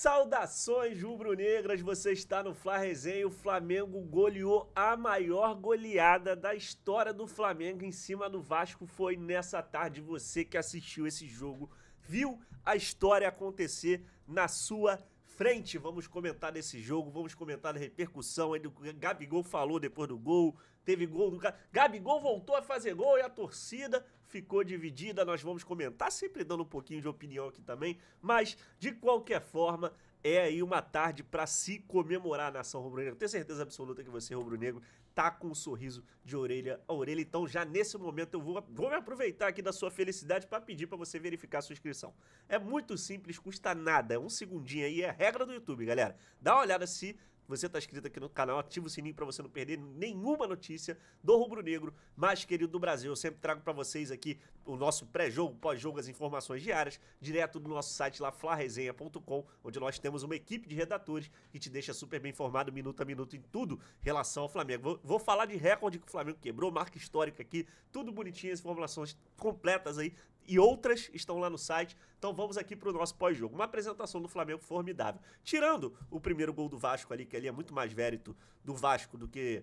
Saudações rubro-negras, você está no Flá Resenha. O Flamengo goleou a maior goleada da história do Flamengo em cima do Vasco. Foi nessa tarde, você que assistiu esse jogo, viu a história acontecer na sua frente. Vamos comentar desse jogo, vamos comentar da repercussão. Aí o Gabigol falou depois do gol, teve gol do Gabigol, voltou a fazer gol e a torcida ficou dividida. Nós vamos comentar, sempre dando um pouquinho de opinião aqui também, mas de qualquer forma é aí uma tarde para se comemorar, nação rubro-negra. Tenho certeza absoluta que você, rubro-negro, tá com um sorriso de orelha a orelha. Então já nesse momento eu vou me aproveitar aqui da sua felicidade para pedir para você verificar a sua inscrição. É muito simples, custa nada, é um segundinho aí, é a regra do YouTube, galera. Dá uma olhada se você está inscrito aqui no canal, ativa o sininho para você não perder nenhuma notícia do rubro-negro mais querido do Brasil. Eu sempre trago para vocês aqui o nosso pré-jogo, pós-jogo, as informações diárias, direto do nosso site lá, flarezenha.com, onde nós temos uma equipe de redatores que te deixa super bem informado, minuto a minuto, em tudo em relação ao Flamengo. Vou falar de recorde que o Flamengo quebrou, marca histórica aqui, tudo bonitinho, as informações completas aí. E outras estão lá no site, então vamos aqui para o nosso pós-jogo. Uma apresentação do Flamengo formidável. Tirando o primeiro gol do Vasco ali, que ali é muito mais mérito do Vasco do que...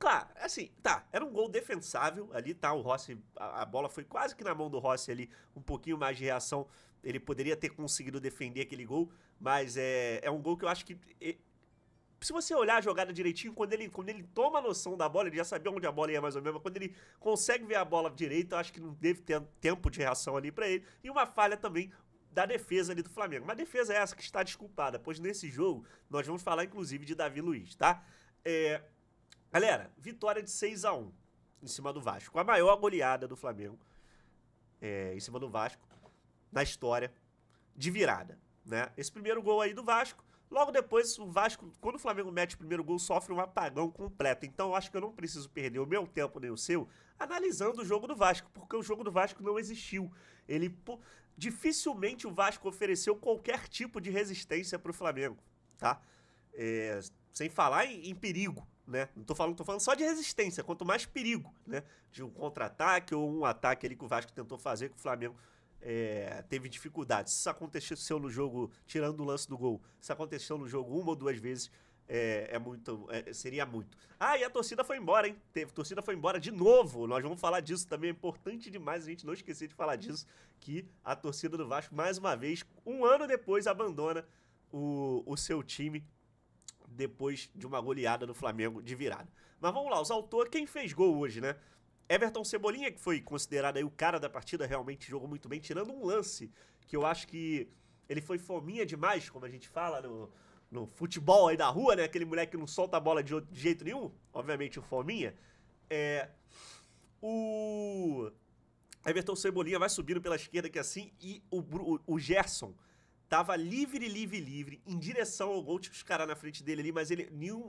Claro, assim, tá, era um gol defensável ali, tá, o Rossi, a bola foi quase que na mão do Rossi ali, um pouquinho mais de reação, ele poderia ter conseguido defender aquele gol, mas é um gol que eu acho que... Se você olhar a jogada direitinho, quando ele toma a noção da bola, ele já sabia onde a bola ia mais ou menos, mas quando ele consegue ver a bola direito, eu acho que não deve ter tempo de reação ali pra ele. E uma falha também da defesa ali do Flamengo. Mas a defesa é essa que está desculpada, pois nesse jogo nós vamos falar inclusive de David Luiz, tá? Galera, vitória de 6 a 1 em cima do Vasco. A maior goleada do Flamengo em cima do Vasco na história, de virada, né? Esse primeiro gol aí do Vasco. Logo depois, o Vasco, quando o Flamengo mete o primeiro gol, sofre um apagão completo. Então, eu acho que eu não preciso perder o meu tempo nem o seu analisando o jogo do Vasco, porque o jogo do Vasco não existiu. Dificilmente o Vasco ofereceu qualquer tipo de resistência para o Flamengo, tá? Sem falar em perigo, né? Não tô falando só de resistência, quanto mais perigo, né? De um contra-ataque ou um ataque ali que o Vasco tentou fazer, que o Flamengo... teve dificuldades. Isso aconteceu no jogo, tirando o lance do gol, isso aconteceu no jogo uma ou duas vezes, seria muito. Ah, e a torcida foi embora, hein? A torcida foi embora de novo, nós vamos falar disso também, é importante demais a gente não esquecer de falar disso, que a torcida do Vasco, mais uma vez, um ano depois, abandona o seu time, depois de uma goleada do Flamengo de virada. Mas vamos lá, os autores, quem fez gol hoje, né? Everton Cebolinha, que foi considerado aí o cara da partida, realmente jogou muito bem, tirando um lance que eu acho que ele foi fominha demais, como a gente fala no futebol aí da rua, né? Aquele moleque que não solta a bola de jeito nenhum, obviamente o fominha. O Everton Cebolinha vai subindo pela esquerda aqui assim, e o Gerson tava livre, em direção ao gol, tipo os caras na frente dele ali, mas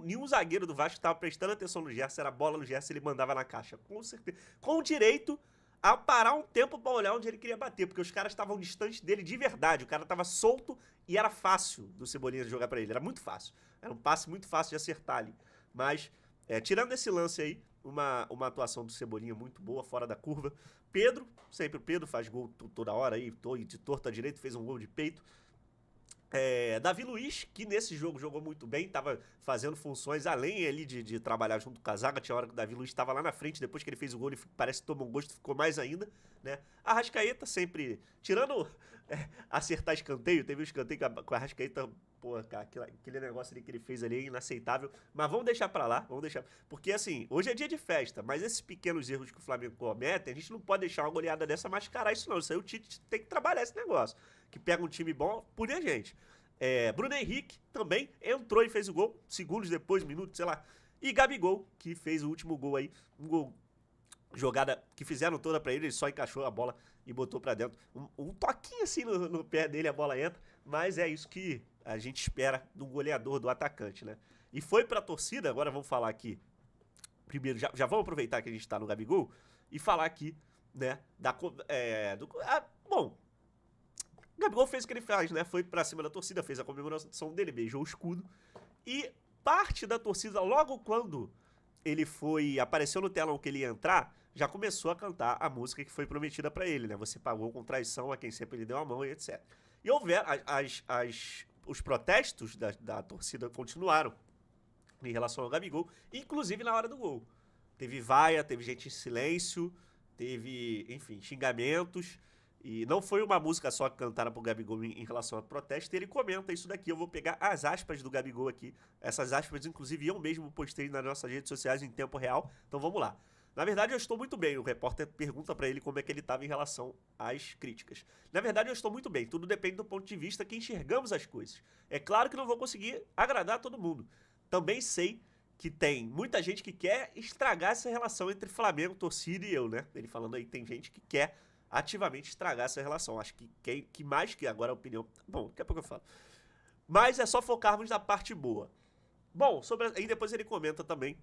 nenhum zagueiro do Vasco tava prestando atenção no Gerson, era bola no Gerson, ele mandava na caixa, com certeza. Com direito a parar um tempo pra olhar onde ele queria bater, porque os caras estavam distantes dele de verdade, o cara tava solto e era fácil do Cebolinha jogar pra ele, era muito fácil, era um passe muito fácil de acertar ali. Mas, tirando esse lance aí, uma atuação do Cebolinha muito boa, fora da curva. Pedro, sempre o Pedro, faz gol toda hora aí, de torta direito, fez um gol de peito. David Luiz, que nesse jogo jogou muito bem, tava fazendo funções além ali de trabalhar junto com a zaga. Tinha hora que o David Luiz estava lá na frente, depois que ele fez o gol ele parece que tomou um gosto, ficou mais ainda, né? Arrascaeta sempre, tirando acertar escanteio, teve um escanteio com a Arrascaeta, pô, cara, aquele negócio ali que ele fez ali é inaceitável, mas vamos deixar pra lá, vamos deixar, porque assim, hoje é dia de festa, mas esses pequenos erros que o Flamengo comete, a gente não pode deixar uma goleada dessa mascarar isso não, isso aí o Tite tem que trabalhar esse negócio, que pega um time bom, pune a gente. Bruno Henrique também entrou e fez o gol, segundos depois, minutos, sei lá. E Gabigol, que fez o último gol aí, um gol, jogada que fizeram toda pra ele, ele só encaixou a bola e botou pra dentro. Um toquinho assim no pé dele, a bola entra, mas é isso que a gente espera do goleador, do atacante, né? E foi pra torcida, agora vamos falar aqui, primeiro, já vamos aproveitar que a gente tá no Gabigol e falar aqui, né, bom... Gabigol fez o que ele faz, né? Foi pra cima da torcida, fez a comemoração dele, beijou o escudo. E parte da torcida, logo quando ele foi... Apareceu no telão que ele ia entrar, já começou a cantar a música que foi prometida pra ele, né? Você pagou com traição a quem sempre lhe deu a mão e etc. E houveram as os protestos da torcida continuaram em relação ao Gabigol, inclusive na hora do gol. Teve vaia, teve gente em silêncio, teve, enfim, xingamentos. E não foi uma música só que cantaram pro Gabigol em relação ao protesto. Ele comenta isso daqui, eu vou pegar as aspas do Gabigol aqui. Essas aspas, inclusive, eu mesmo postei nas nossas redes sociais em tempo real. Então vamos lá. Na verdade, eu estou muito bem. O repórter pergunta para ele como é que ele estava em relação às críticas. Na verdade, eu estou muito bem. Tudo depende do ponto de vista que enxergamos as coisas. É claro que não vou conseguir agradar todo mundo. Também sei que tem muita gente que quer estragar essa relação entre Flamengo, torcida e eu, né? Ele falando aí tem gente que quer ativamente estragar essa relação. Acho que quem que mais que agora a opinião... Bom, daqui a pouco eu falo. Mas é só focarmos na parte boa. Bom, sobre... Aí depois ele comenta também...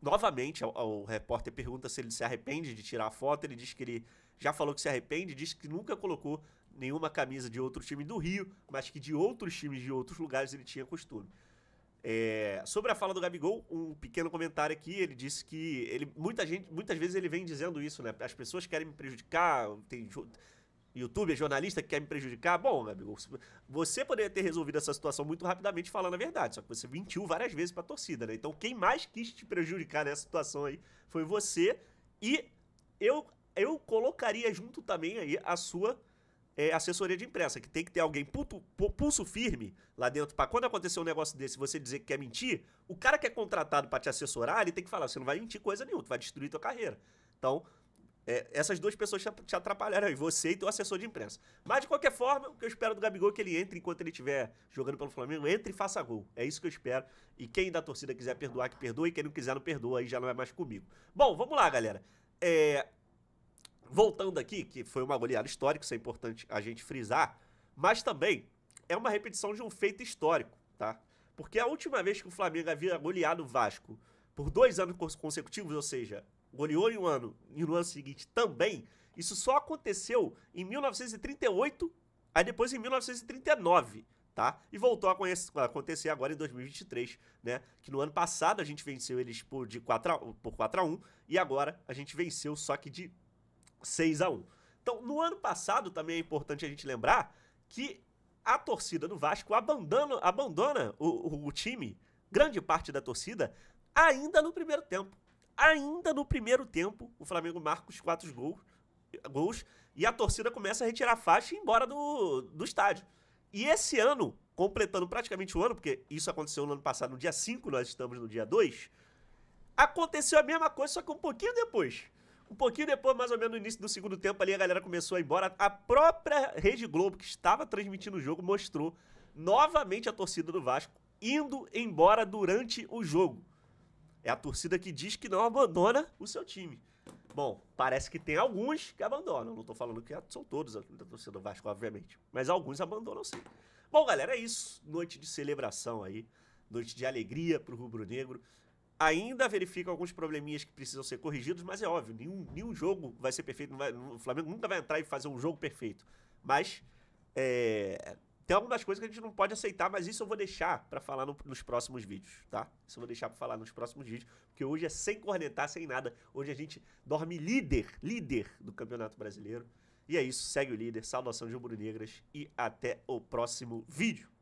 Novamente, o repórter pergunta se ele se arrepende de tirar a foto. Ele diz que ele já falou que se arrepende, diz que nunca colocou nenhuma camisa de outro time do Rio, mas que de outros times de outros lugares ele tinha costume. Sobre a fala do Gabigol, um pequeno comentário aqui. Ele disse que muitas vezes ele vem dizendo isso, né? As pessoas querem me prejudicar, tem youtuber, jornalista que quer me prejudicar. Bom, Gabigol, você poderia ter resolvido essa situação muito rapidamente falando a verdade, só que você mentiu várias vezes pra torcida, né? Então quem mais quis te prejudicar nessa situação aí foi você, e eu colocaria junto também aí a sua assessoria de imprensa, que tem que ter alguém pulso firme lá dentro pra quando acontecer um negócio desse você dizer que quer mentir, o cara que é contratado pra te assessorar, ele tem que falar, você não vai mentir coisa nenhuma, tu vai destruir tua carreira. Então... essas duas pessoas te atrapalharam aí, você e teu assessor de imprensa. Mas, de qualquer forma, o que eu espero do Gabigol é que ele entre enquanto ele estiver jogando pelo Flamengo, entre e faça gol. É isso que eu espero. E quem da torcida quiser perdoar, que perdoe. E quem não quiser, não perdoa. Aí já não é mais comigo. Bom, vamos lá, galera. Voltando aqui, que foi uma goleada histórica, isso é importante a gente frisar. Mas também é uma repetição de um feito histórico, tá? Porque a última vez que o Flamengo havia goleado o Vasco por 2 anos consecutivos, ou seja... Goleou em um ano e no ano seguinte também. Isso só aconteceu em 1938, aí depois em 1939, tá? E voltou a acontecer agora em 2023, né? Que no ano passado a gente venceu eles por 4 a 1 e agora a gente venceu só que de 6 a 1. Então, no ano passado também é importante a gente lembrar que a torcida do Vasco abandona o time, grande parte da torcida, ainda no primeiro tempo. Ainda no primeiro tempo, o Flamengo marca os 4 gols e a torcida começa a retirar a faixa e ir embora do estádio. E esse ano, completando praticamente o ano, porque isso aconteceu no ano passado, no dia 5, nós estamos no dia 2, aconteceu a mesma coisa, só que um pouquinho depois. Um pouquinho depois, mais ou menos no início do segundo tempo, ali a galera começou a ir embora. A própria Rede Globo, que estava transmitindo o jogo, mostrou novamente a torcida do Vasco indo embora durante o jogo. É a torcida que diz que não abandona o seu time. Bom, parece que tem alguns que abandonam. Não tô falando que são todos a torcida do Vasco, obviamente. Mas alguns abandonam sim. Bom, galera, é isso. Noite de celebração aí. Noite de alegria pro Rubro-Negro. Ainda verifica alguns probleminhas que precisam ser corrigidos, mas é óbvio, nenhum jogo vai ser perfeito. O Flamengo nunca vai entrar e fazer um jogo perfeito. Mas tem algumas coisas que a gente não pode aceitar, mas isso eu vou deixar pra falar nos próximos vídeos, tá? Isso eu vou deixar pra falar nos próximos vídeos, porque hoje é sem cornetar, sem nada. Hoje a gente dorme líder do Campeonato Brasileiro. E é isso, segue o líder, saudação de rubro-negras e até o próximo vídeo.